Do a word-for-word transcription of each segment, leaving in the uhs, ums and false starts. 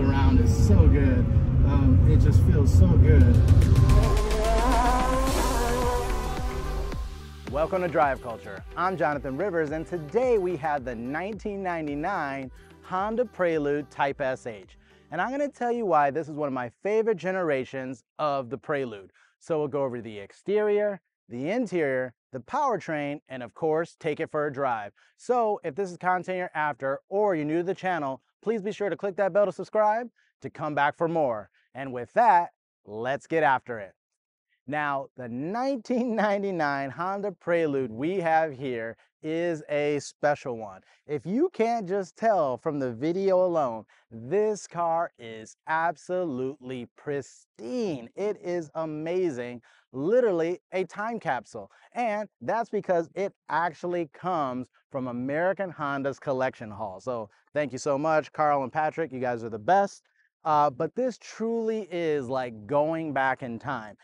this around is so good. Um, it just feels so good. Welcome to Drive Culture. I'm Jonathan Rivers, and today we have the nineteen ninety-nine Honda Prelude Type S H. And I'm gonna tell you why this is one of my favorite generations of the Prelude. So we'll go over the exterior, the interior, the powertrain, and of course, take it for a drive. So if this is content you're after, or you're new to the channel, please be sure to click that bell to subscribe to come back for more. And with that, let's get after it. Now, the nineteen ninety-nine Honda Prelude we have here is a special one. If you can't just tell from the video alone, this car is absolutely pristine. It is amazing, literally a time capsule. And that's because it actually comes from American Honda's collection haul. So thank you so much, Carl and Patrick, you guys are the best. Uh, but this truly is like going back in time.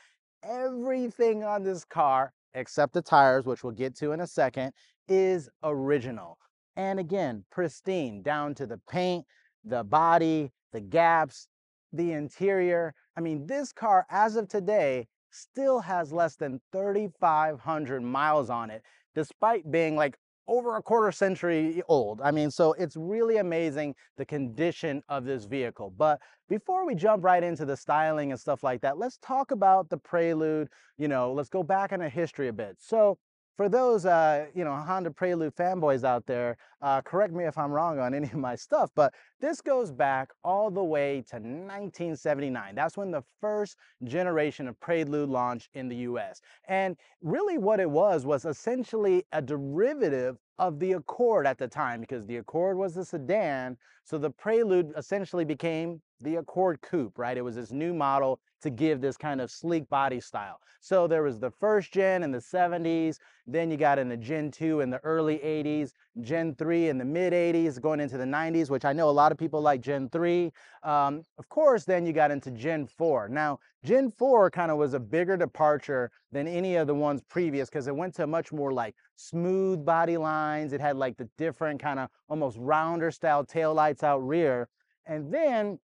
Everything on this car, except the tires, which we'll get to in a second, is original. And again, pristine, down to the paint, the body, the gaps, the interior. I mean, this car, as of today, still has less than thirty-five hundred miles on it, despite being like over a quarter century old. I mean, so it's really amazing the condition of this vehicle. But before we jump right into the styling and stuff like that, let's talk about the Prelude. You know, let's go back in the history a bit. So for those, uh, you know, Honda Prelude fanboys out there, uh, correct me if I'm wrong on any of my stuff, but this goes back all the way to nineteen seventy-nine. That's when the first generation of Prelude launched in the U S. And really what it was was essentially a derivative of the Accord at the time, because the Accord was the sedan, so the Prelude essentially became the Accord Coupe, right? It was this new model to give this kind of sleek body style. So there was the first gen in the seventies, then you got into gen two in the early eighties, gen three in the mid eighties, going into the nineties, which I know a lot of people like gen three. Um, of course, then you got into gen four. Now, gen four kind of was a bigger departure than any of the ones previous, because it went to much more like smooth body lines. It had like the different kind of almost rounder style taillights out rear. And then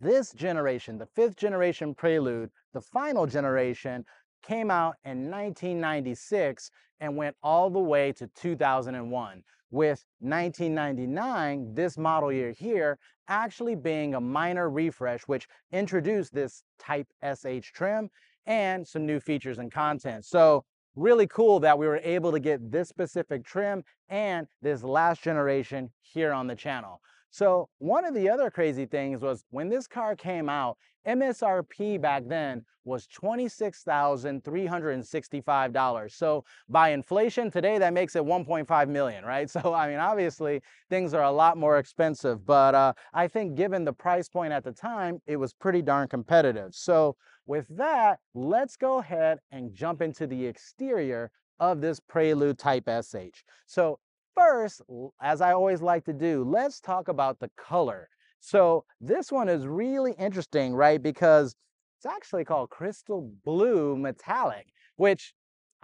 this generation, the fifth generation Prelude, the final generation, came out in nineteen ninety-six and went all the way to two thousand one, with nineteen ninety-nine, this model year here, actually being a minor refresh, which introduced this Type S H trim and some new features and content. So really cool that we were able to get this specific trim and this last generation here on the channel. So one of the other crazy things was when this car came out, M S R P back then was twenty-six thousand three hundred sixty-five dollars. So by inflation today, that makes it one point five million, right? So, I mean, obviously things are a lot more expensive, but uh, I think given the price point at the time, it was pretty darn competitive. So with that, let's go ahead and jump into the exterior of this Prelude Type S H. So first, as I always like to do, let's talk about the color. So this one is really interesting, right? Because it's actually called Crystal Blue Metallic, which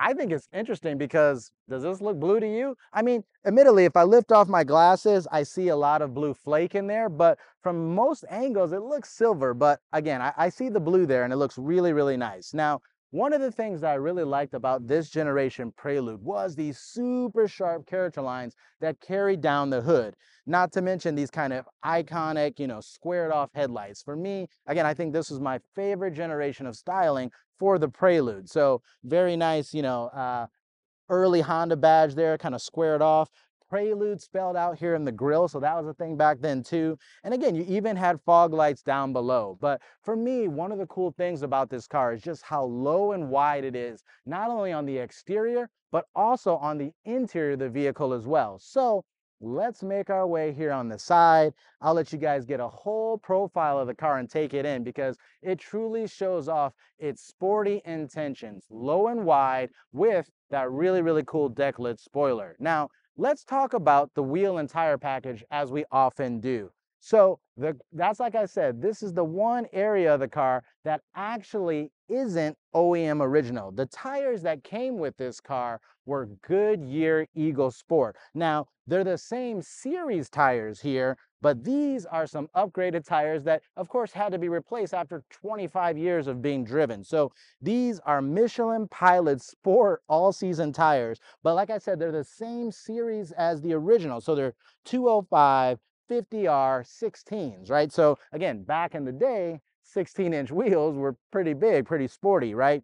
I think is interesting because does this look blue to you? I mean, admittedly, if I lift off my glasses, I see a lot of blue flake in there, but from most angles, it looks silver. But again, I, I see the blue there and it looks really, really nice. Now, one of the things that I really liked about this generation Prelude was these super sharp character lines that carried down the hood, not to mention these kind of iconic, you know, squared off headlights. For me, again, I think this was my favorite generation of styling for the Prelude. So very nice, you know, uh, early Honda badge there, kind of squared off. Prelude spelled out here in the grill, so that was a thing back then too. And again, you even had fog lights down below. But for me, one of the cool things about this car is just how low and wide it is, not only on the exterior, but also on the interior of the vehicle as well. So let's make our way here on the side. I'll let you guys get a whole profile of the car and take it in because it truly shows off its sporty intentions, low and wide with that really, really cool deck lid spoiler. Now, let's talk about the wheel and tire package as we often do. So the, that's like I said, this is the one area of the car that actually isn't O E M original. The tires that came with this car were Goodyear Eagle Sport. Now, they're the same series tires here, but these are some upgraded tires that, of course, had to be replaced after twenty-five years of being driven. So these are Michelin Pilot Sport all-season tires. But like I said, they're the same series as the original. So they're two oh five, fifty R, sixteens, right? So again, back in the day, sixteen inch wheels were pretty big, pretty sporty, right?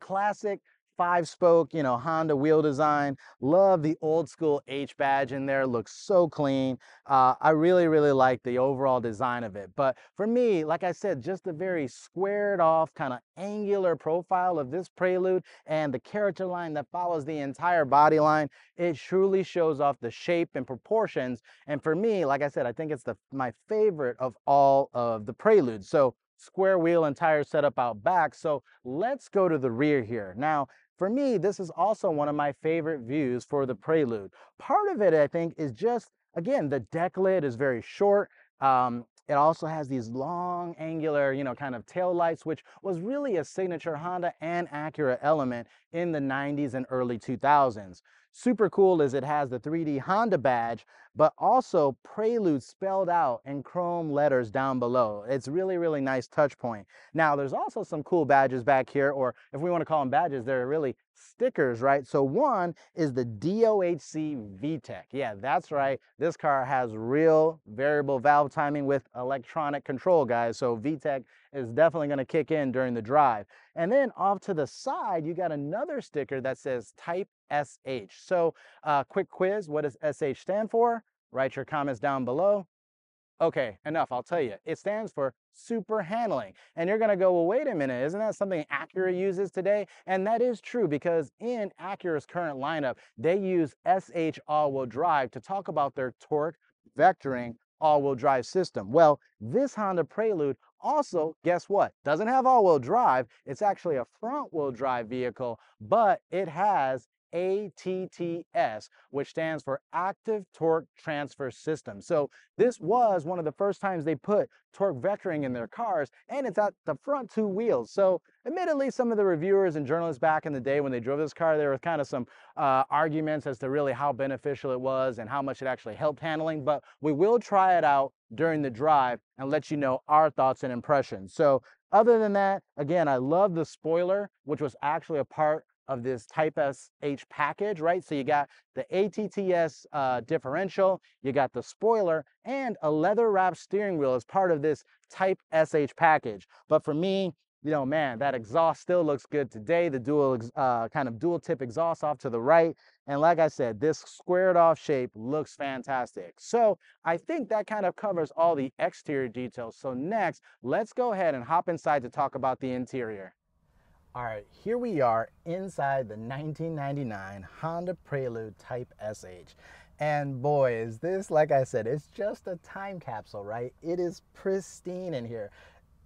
Classic five spoke, you know, Honda wheel design. Love the old school H badge in there. Looks so clean. Uh, I really, really like the overall design of it. But for me, like I said, just the very squared off kind of angular profile of this Prelude and the character line that follows the entire body line, it truly shows off the shape and proportions. And for me, like I said, I think it's the my favorite of all of the Preludes. So square wheel and tire setup out back. So let's go to the rear here. Now, for me, this is also one of my favorite views for the Prelude. Part of it, I think, is just, again, the deck lid is very short. Um, it also has these long angular, you know, kind of tail lights, which was really a signature Honda and Acura element in the nineties and early two thousands. Super cool is it has the three D Honda badge, but also Prelude spelled out in chrome letters down below. It's really, really nice touch point. Now, there's also some cool badges back here, or if we want to call them badges, they're really stickers, right? So one is the D O H C V TEC. Yeah, that's right. This car has real variable valve timing with electronic control, guys. So V TEC is definitely going to kick in during the drive. And then off to the side, you got another sticker that says Type S H. So uh, quick quiz, what does S H stand for? Write your comments down below. Okay, enough, I'll tell you. It stands for super handling. And you're gonna go, well, wait a minute, isn't that something Acura uses today? And that is true, because in Acura's current lineup, they use S H all-wheel drive to talk about their torque vectoring all-wheel drive system. Well, this Honda Prelude also, guess what? Doesn't have all-wheel drive. It's actually a front-wheel drive vehicle, but it has A T T S, which stands for Active Torque Transfer System. So this was one of the first times they put torque vectoring in their cars, and it's at the front two wheels. So admittedly, some of the reviewers and journalists back in the day when they drove this car, there were kind of some uh, arguments as to really how beneficial it was and how much it actually helped handling, but we will try it out during the drive and let you know our thoughts and impressions. So other than that, again, I love the spoiler, which was actually a part of this Type S H package, right? So you got the A T T S uh, differential, you got the spoiler, and a leather-wrapped steering wheel as part of this Type S H package. But for me, you know, man, that exhaust still looks good today. The dual uh, kind of dual-tip exhaust off to the right, and like I said, this squared-off shape looks fantastic. So I think that kind of covers all the exterior details. So next, let's go ahead and hop inside to talk about the interior. All right, here we are inside the nineteen ninety-nine Honda Prelude Type S H. And boy, is this, like I said, it's just a time capsule, right? It is pristine in here.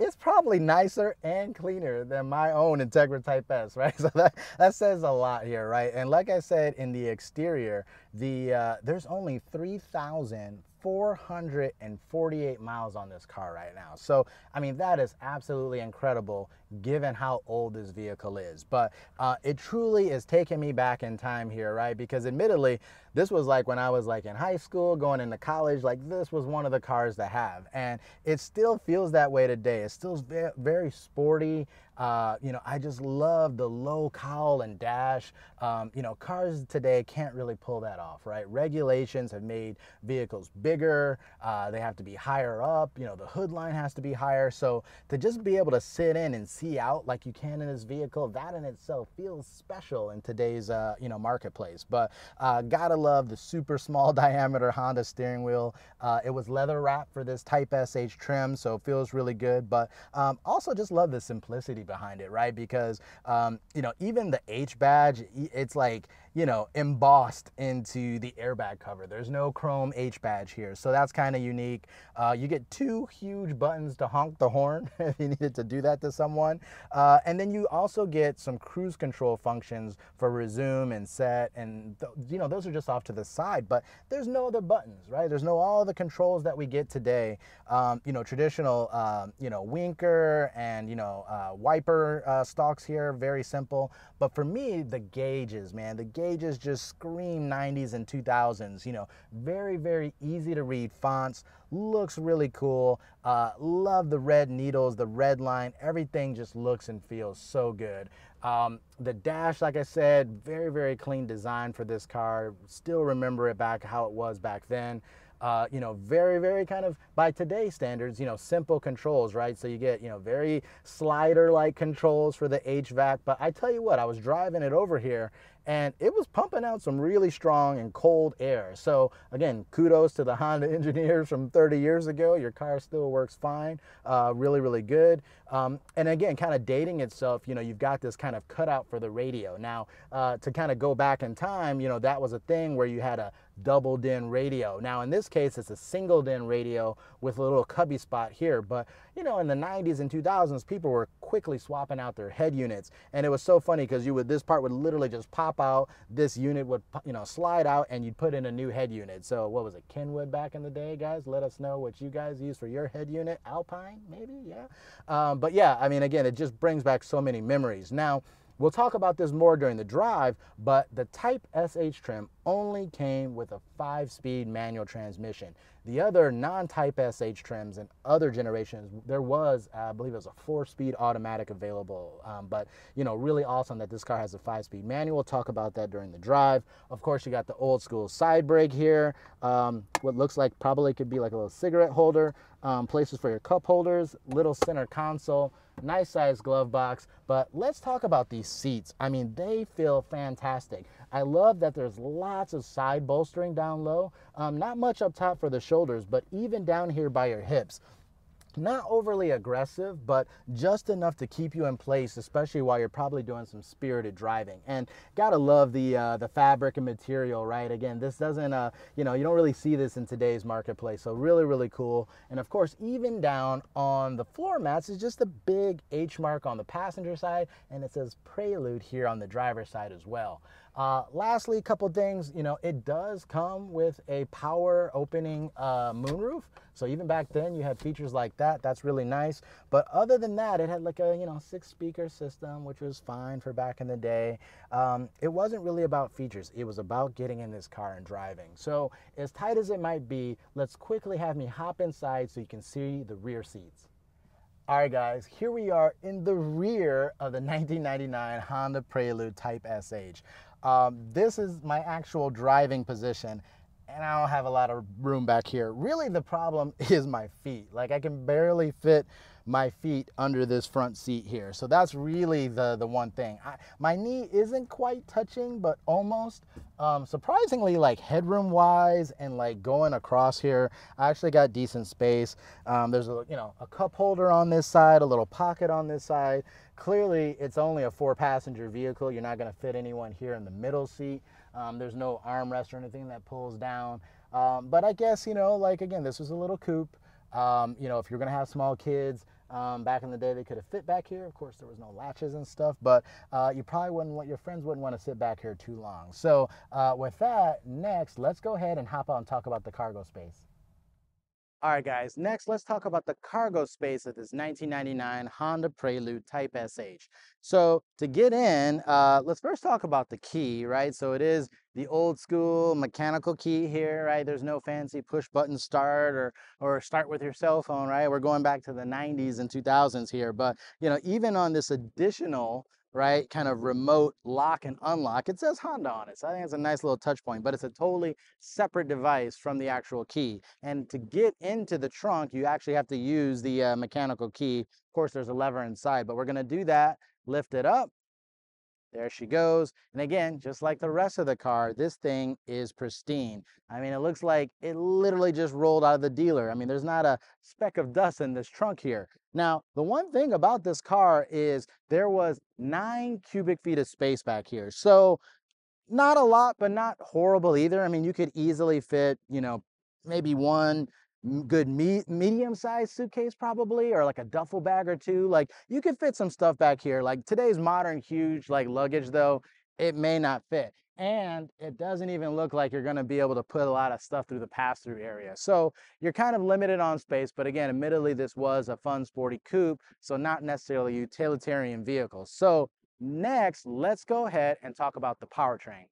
It's probably nicer and cleaner than my own Integra Type S, right? So that, that says a lot here, right? And like I said, in the exterior, the uh, there's only three thousand four hundred forty-eight miles on this car right now. So, I mean, that is absolutely incredible given how old this vehicle is. But uh, it truly is taking me back in time here, right? Because admittedly, this was like when I was like in high school, going into college, like this was one of the cars to have. And it still feels that way today. It still is very sporty. Uh, you know, I just love the low cowl and dash. Um, you know, cars today can't really pull that off, right? Regulations have made vehicles bigger. Uh, they have to be higher up. You know, the hood line has to be higher. So to just be able to sit in and see out like you can in this vehicle, that in itself feels special in today's, uh, you know, marketplace. But uh, gotta love the super small diameter Honda steering wheel. Uh, it was leather wrapped for this Type S H trim, so it feels really good. But um, also just love the simplicity behind it, right? Because um, you know, even the H badge, it's like you know, embossed into the airbag cover. There's no chrome H badge here, so that's kind of unique. Uh, you get two huge buttons to honk the horn if you needed to do that to someone. Uh, and then you also get some cruise control functions for resume and set, and th you know, those are just off to the side, but there's no other buttons, right? There's no all the controls that we get today. Um, you know, traditional, uh, you know, winker and, you know, uh, wiper uh, stalks here, very simple. But for me, the gauges, man, the gauges just scream nineties and two thousands, you know, very, very easy to read fonts, looks really cool. Uh, love the red needles, the red line, everything just looks and feels so good. Um, the dash, like I said, very, very clean design for this car. Still remember it back how it was back then. Uh, you know, very, very kind of, by today's standards, you know, simple controls, right? So you get, you know, very slider-like controls for the H V A C. But I tell you what, I was driving it over here, and it was pumping out some really strong and cold air. So, again, kudos to the Honda engineers from thirty years ago. Your car still works fine, uh, really, really good. Um, and, again, kind of dating itself, you know, you've got this kind of cutout for the radio. Now, uh, to kind of go back in time, you know, that was a thing where you had a double din radio. Now in this case it's a single din radio with a little cubby spot here, but you know, in the nineties and two thousands people were quickly swapping out their head units, and it was so funny because you would, this part would literally just pop out, this unit would, you know, slide out, and you'd put in a new head unit. So what was it, Kenwood back in the day, guys? Let us know what you guys use for your head unit. Alpine maybe? Yeah. Um, but yeah, I mean, again, it just brings back so many memories. Now we'll talk about this more during the drive, but the Type S H trim only came with a five-speed manual transmission. The other non-Type S H trims and other generations, there was, uh, I believe it was a four-speed automatic available. Um, but, you know, really awesome that this car has a five-speed manual. We'll talk about that during the drive. Of course, you got the old-school side brake here. Um, what looks like probably could be like a little cigarette holder. Um, places for your cup holders, little center console, nice size glove box. But let's talk about these seats. I mean, they feel fantastic. I love that there's lots of side bolstering down low, um, not much up top for the shoulders, but even down here by your hips. Not overly aggressive, but just enough to keep you in place, especially while you're probably doing some spirited driving. And gotta love the uh, the fabric and material, right? Again, this doesn't, uh, you know, you don't really see this in today's marketplace. So really, really cool. And of course, even down on the floor mats is just a big H mark on the passenger side, and it says Prelude here on the driver's side as well. Uh, lastly, a couple things, you know, it does come with a power opening uh, moonroof. So even back then you had features like that. That's really nice. But other than that, it had like a, you know, six speaker system, which was fine for back in the day. Um, it wasn't really about features. It was about getting in this car and driving. So as tight as it might be, let's quickly have me hop inside so you can see the rear seats. All right, guys, here we are in the rear of the nineteen ninety-nine Honda Prelude Type S H. Um, this is my actual driving position, and I don't have a lot of room back here. Really, the problem is my feet. Like, I can barely fit my feet under this front seat here. So that's really the, the one thing. I, my knee isn't quite touching, but almost. Um, surprisingly, like headroom-wise and like going across here, I actually got decent space. Um, there's a, you know, a cup holder on this side, a little pocket on this side. Clearly, it's only a four-passenger vehicle. You're not going to fit anyone here in the middle seat. Um, there's no armrest or anything that pulls down. Um, but I guess, you know, like, again, this was a little coupe. Um, you know, if you're going to have small kids, um, back in the day, they could have fit back here. Of course, there was no latches and stuff, but uh, you probably wouldn't want, your friends wouldn't want to sit back here too long. So uh, with that, next, let's go ahead and hop out and talk about the cargo space. All right, guys, next, let's talk about the cargo space of this nineteen ninety-nine Honda Prelude Type S H. So to get in, uh, let's first talk about the key, right? So it is the old school mechanical key here, right? There's no fancy push button start or, or start with your cell phone, right? We're going back to the nineties and two thousands here. But, you know, even on this additional, right, kind of remote lock and unlock, it says Honda on it. So I think it's a nice little touch point, but it's a totally separate device from the actual key. And to get into the trunk, you actually have to use the uh, mechanical key. Of course, there's a lever inside, but we're gonna do that. Lift it up. There she goes. And again, just like the rest of the car, this thing is pristine. I mean, it looks like it literally just rolled out of the dealer. I mean, there's not a speck of dust in this trunk here. Now, the one thing about this car is there was nine cubic feet of space back here. So Not a lot, but not horrible either. I mean, you could easily fit, you know, maybe one good me medium-sized suitcase probably, or like a duffel bag or two. Like, you could fit some stuff back here. Like, today's modern huge like luggage though, it may not fit. And it doesn't even look like you're going to be able to put a lot of stuff through the pass-through area. So you're kind of limited on space. But again, admittedly, this was a fun, sporty coupe, so not necessarily a utilitarian vehicle. So next, let's go ahead and talk about the powertrain.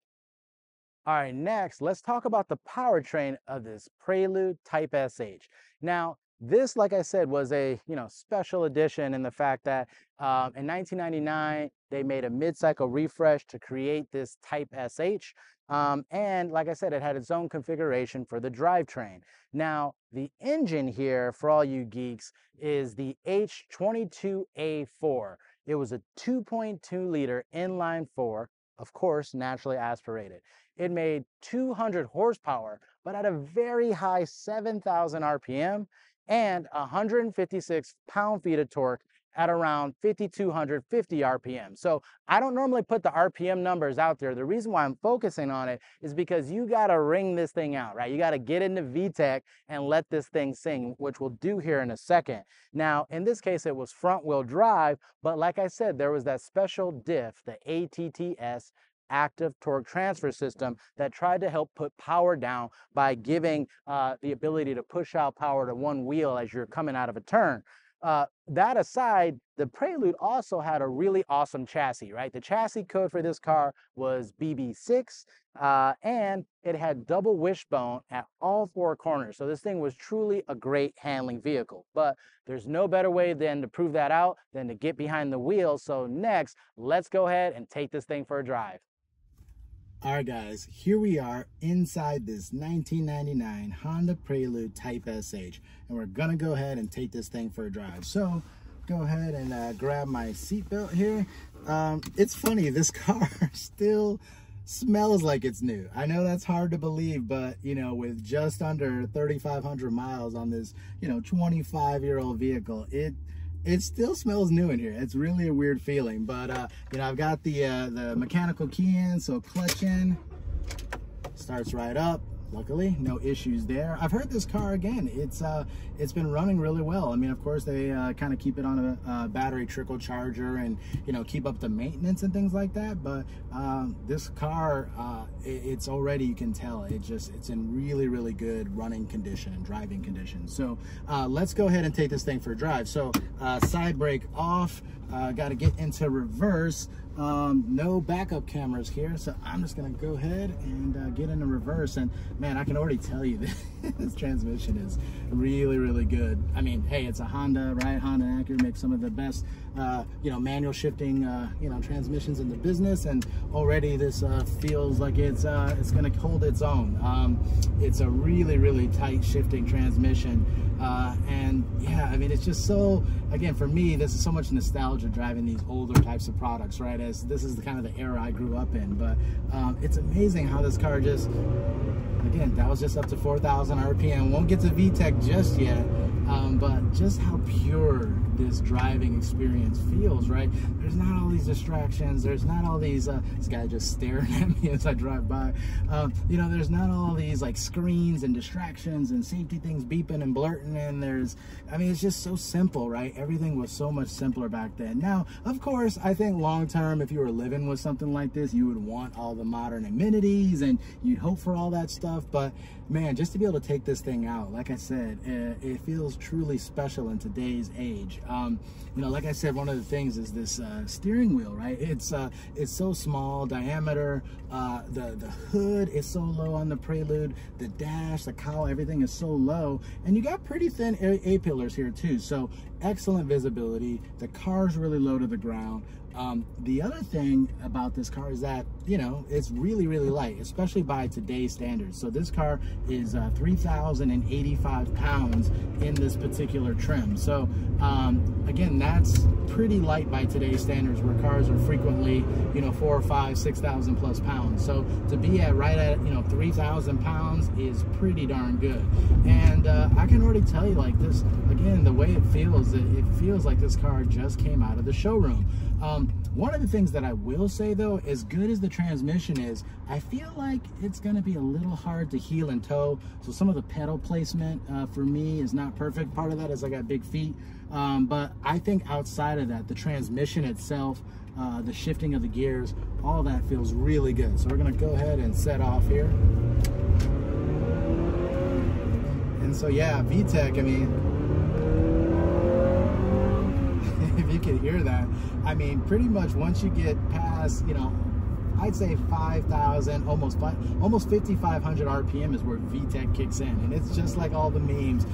All right, next, let's talk about the powertrain of this Prelude Type S H. Now, this, like I said, was a, you know, special edition in the fact that um, in nineteen ninety-nine, they made a mid-cycle refresh to create this Type S H. Um, and like I said, it had its own configuration for the drivetrain. Now, the engine here, for all you geeks, is the H twenty-two A four. It was a two point two liter inline four, of course, naturally aspirated. It made two hundred horsepower, but at a very high seven thousand R P M and one hundred fifty-six pound-feet of torque at around fifty-two fifty R P M. So I don't normally put the R P M numbers out there. The reason why I'm focusing on it is because you gotta wring this thing out, right? You gotta get into V TEC and let this thing sing, which we'll do here in a second. Now, in this case, it was front wheel drive, but like I said, there was that special diff, the A T T S, active torque transfer system, that tried to help put power down by giving uh, the ability to push out power to one wheel as you're coming out of a turn. Uh, that aside, the Prelude also had a really awesome chassis, right? The chassis code for this car was B B six, uh, and it had double wishbone at all four corners. So this thing was truly a great handling vehicle, but there's no better way than to prove that out than to get behind the wheel. So next, let's go ahead and take this thing for a drive. All right, guys, here we are inside this nineteen ninety-nine Honda Prelude Type S H, and we're gonna go ahead and take this thing for a drive. So go ahead and uh, grab my seatbelt here. Um, it's funny, this car still smells like it's new. I know that's hard to believe, but you know, with just under thirty-five hundred miles on this, you know, twenty-five year old vehicle, it It still smells new in here. It's really a weird feeling, but uh, you know, I've got the uh, the mechanical key in, so clutch in, starts right up. Luckily, no issues there. I've heard this car again. It's uh, it's been running really well. I mean, of course, they uh, kind of keep it on a, a battery trickle charger and, you know, keep up the maintenance and things like that. But um, this car, uh, it, it's already, you can tell, it just it's in really, really good running condition and driving condition. So uh, let's go ahead and take this thing for a drive. So uh, side brake off. Uh, got to get into reverse. Um, no backup cameras here, so I'm just gonna go ahead and uh, get into reverse. And man, I can already tell you that this transmission is really, really good. I mean, hey, it's a Honda, right? Honda and Acura make some of the best, uh, you know, manual shifting, uh, you know, transmissions in the business. And already this uh, feels like it's uh, it's gonna hold its own. Um, it's a really, really tight shifting transmission. Uh, and yeah, I mean, it's just so, again, for me, this is so much nostalgia driving these older types of products, right? As this is the kind of the era I grew up in, but um, it's amazing how this car just, again, that was just up to four thousand R P M. Won't get to V TEC just yet, um, but just how pure this driving experience feels, right? There's not all these distractions. There's not all these, uh, this guy just staring at me as I drive by. Um, you know, there's not all these like screens and distractions and safety things beeping and blurting. And there's, I mean, it's just so simple, right? Everything was so much simpler back then. Now, of course, I think long-term, if you were living with something like this, you would want all the modern amenities and you'd hope for all that stuff. But man, just to be able to take this thing out, like I said, it, it feels truly special in today's age. Um, you know, like I said, one of the things is this uh, steering wheel, right? It's uh, it's so small diameter. Uh, the the hood is so low on the Prelude. The dash, the cowl, everything is so low, and you got pretty thin A, A pillars here too. So excellent visibility. The car's really low to the ground. Um, the other thing about this car is that, you know, it's really, really light, especially by today's standards. So this car is uh, three thousand eighty-five pounds in this particular trim. So um, again, that's pretty light by today's standards, where cars are frequently, you know, four or five, six thousand plus pounds. So to be at right at, you know, three thousand pounds is pretty darn good. And uh, I can already tell you, like this, again, the way it feels, it, it feels like this car just came out of the showroom. Um, Um, one of the things that I will say though, as good as the transmission is, I feel like it's going to be a little hard to heel and toe. So some of the pedal placement uh, for me is not perfect. Part of that is I got big feet. Um, but I think outside of that, the transmission itself, uh, the shifting of the gears, all that feels really good. So we're going to go ahead and set off here. And so yeah, V TEC, I mean, you can hear that. I mean, pretty much once you get past, you know, I'd say five thousand, almost almost fifty-five hundred R P M is where V TEC kicks in. And it's just like all the memes,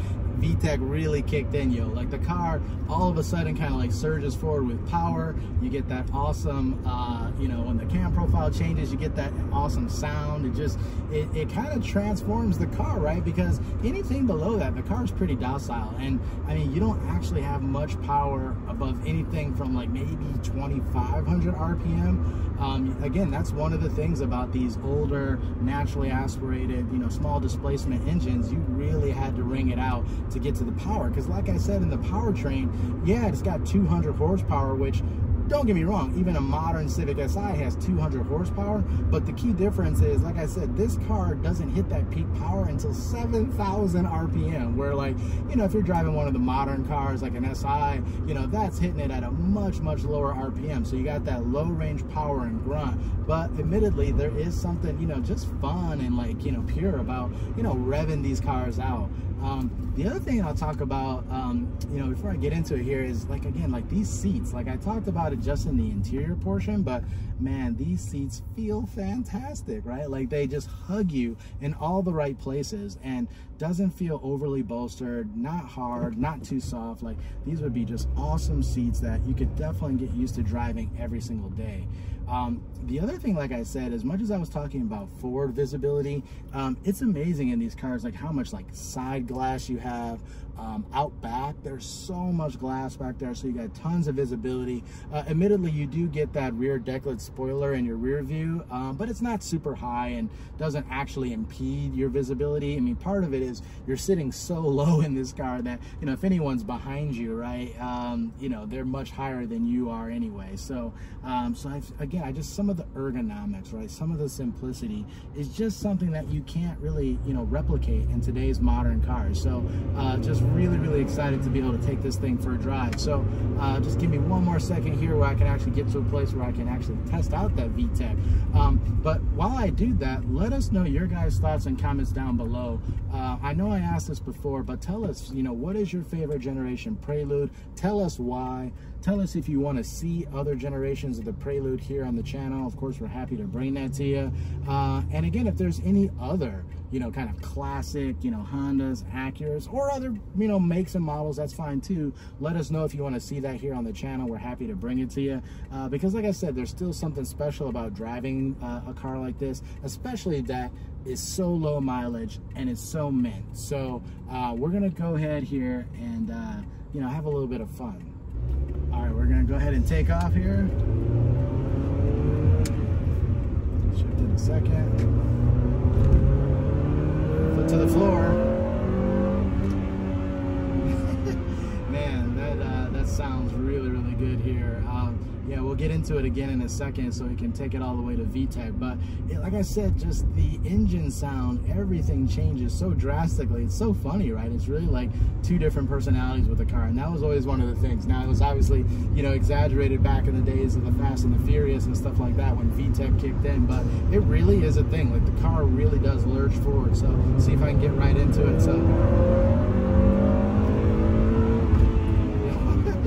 V TEC really kicked in, yo. Like the car all of a sudden kind of like surges forward with power. You get that awesome, uh, you know, when the cam profile changes, you get that awesome sound. It just, it, it kind of transforms the car, right? Because anything below that, the car's pretty docile. And I mean, you don't actually have much power above anything from like maybe twenty-five hundred R P M. Um, again, that's one of the things about these older, naturally aspirated, you know, small displacement engines. You really had to wring it out to get to the power, because like I said, in the powertrain, yeah, it's got two hundred horsepower, which, don't get me wrong, even a modern Civic S I has two hundred horsepower, but the key difference is, like I said, this car doesn't hit that peak power until seven thousand R P M, where like, you know, if you're driving one of the modern cars, like an S I, you know, that's hitting it at a much, much lower R P M, so you got that low range power and grunt, but admittedly, there is something, you know, just fun and like, you know, pure about, you know, revving these cars out. Um, the other thing I'll talk about, um, you know, before I get into it here is, like, again, like these seats, like I talked about it just in the interior portion, but man, these seats feel fantastic, right? Like they just hug you in all the right places and doesn't feel overly bolstered, not hard, not too soft. Like these would be just awesome seats that you could definitely get used to driving every single day. Um, the other thing, like I said, as much as I was talking about forward visibility, um, it's amazing in these cars, like how much like side glass you have. Um, out back, there's so much glass back there, so you got tons of visibility. Uh, admittedly, you do get that rear decklet spoiler in your rear view, um, but it's not super high and doesn't actually impede your visibility. I mean, part of it is you're sitting so low in this car that, you know, if anyone's behind you, right, um, you know, they're much higher than you are anyway. So, um, so I've, again, I just, some of the ergonomics, right, some of the simplicity is just something that you can't really, you know, replicate in today's modern cars. So uh, just really, really excited to be able to take this thing for a drive. So uh, just give me one more second here where I can actually get to a place where I can actually test out that V TEC. Um, but while I do that, let us know your guys' thoughts and comments down below. Uh, I know I asked this before, but tell us, you know, what is your favorite generation Prelude? Tell us why. Tell us if you want to see other generations of the Prelude here on the channel. Of course, we're happy to bring that to you. Uh, and again, if there's any other, you know, kind of classic, you know, Hondas, Acuras, or other, you know, makes and models, that's fine too. Let us know if you want to see that here on the channel. We're happy to bring it to you. Uh, because like I said, there's still something special about driving uh, a car like this, especially that is so low mileage and is so mint. So uh, we're going to go ahead here and, uh, you know, have a little bit of fun. All right, we're gonna go ahead and take off here. Shift in a second. Foot to the floor. Man, that uh, that sounds really, really good here. Um, Yeah, we'll get into it again in a second so we can take it all the way to V TEC. But it, like I said, just the engine sound, everything changes so drastically. It's so funny, right? It's really like two different personalities with the car. And that was always one of the things. Now, it was obviously, you know, exaggerated back in the days of the Fast and the Furious and stuff like that when V TEC kicked in. But it really is a thing. Like, the car really does lurch forward. So, see if I can get right into it. So,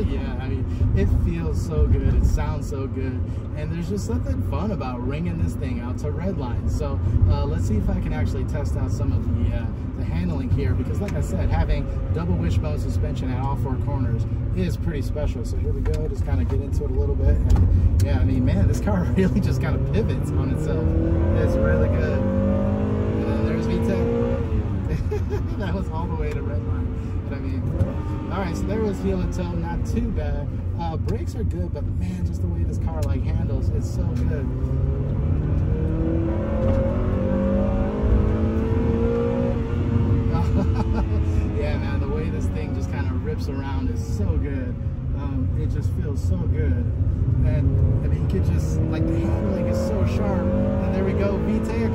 yeah, I mean, it feels so good, it sounds so good, and there's just something fun about ringing this thing out to red line. So uh, let's see if I can actually test out some of the, uh, the handling here, because like I said, having double wishbone suspension at all four corners is pretty special. So here we go, just kind of get into it a little bit. And yeah, I mean, man, this car really just kind of pivots on itself. It's really good. And then there's V TEC. That was all the way to red line, but I mean... All right, so there was heel and toe, not too bad. Uh, brakes are good, but man, just the way this car like handles, it's so good. Yeah, man, the way this thing just kind of rips around is so good. Um, it just feels so good. And I mean, you could just, like, the handling is so sharp. And there we go, V TEC.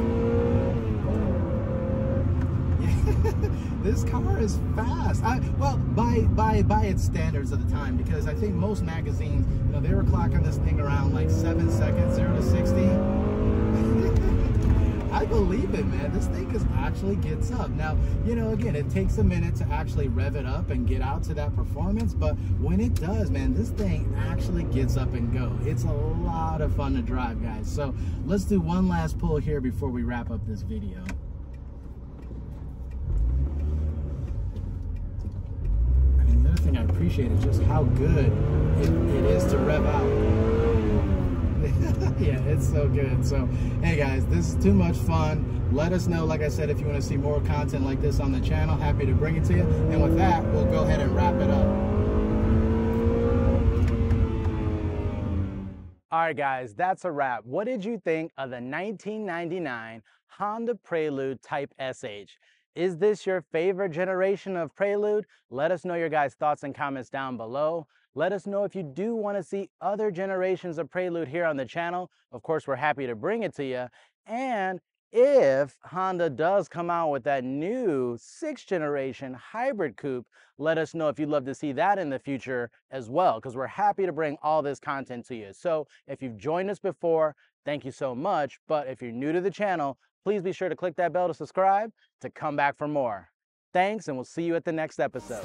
Yeah. This car is fast. I, well, by, by, by its standards of the time, because I think most magazines, you know, they were clocking this thing around like seven seconds, zero to sixty. I believe it, man. This thing is actually gets up. Now, you know, again, it takes a minute to actually rev it up and get out to that performance, but when it does, man, this thing actually gets up and go. It's a lot of fun to drive, guys. So let's do one last pull here before we wrap up this video. I mean, the other thing I appreciate is just how good it, it is to rev out. Yeah, it's so good. So hey guys, this is too much fun. Let us know, like I said, if you want to see more content like this on the channel. Happy to bring it to you. And with that, we'll go ahead and wrap it up. All right guys, that's a wrap. What did you think of the nineteen ninety-nine Honda Prelude Type S H? Is this your favorite generation of Prelude? Let us know your guys' thoughts and comments down below. Let us know if you do want to see other generations of Prelude here on the channel. Of course, we're happy to bring it to you. And if Honda does come out with that new sixth generation hybrid coupe, let us know if you'd love to see that in the future as well, because we're happy to bring all this content to you. So if you've joined us before, thank you so much. But if you're new to the channel, please be sure to click that bell to subscribe to come back for more. Thanks, and we'll see you at the next episode.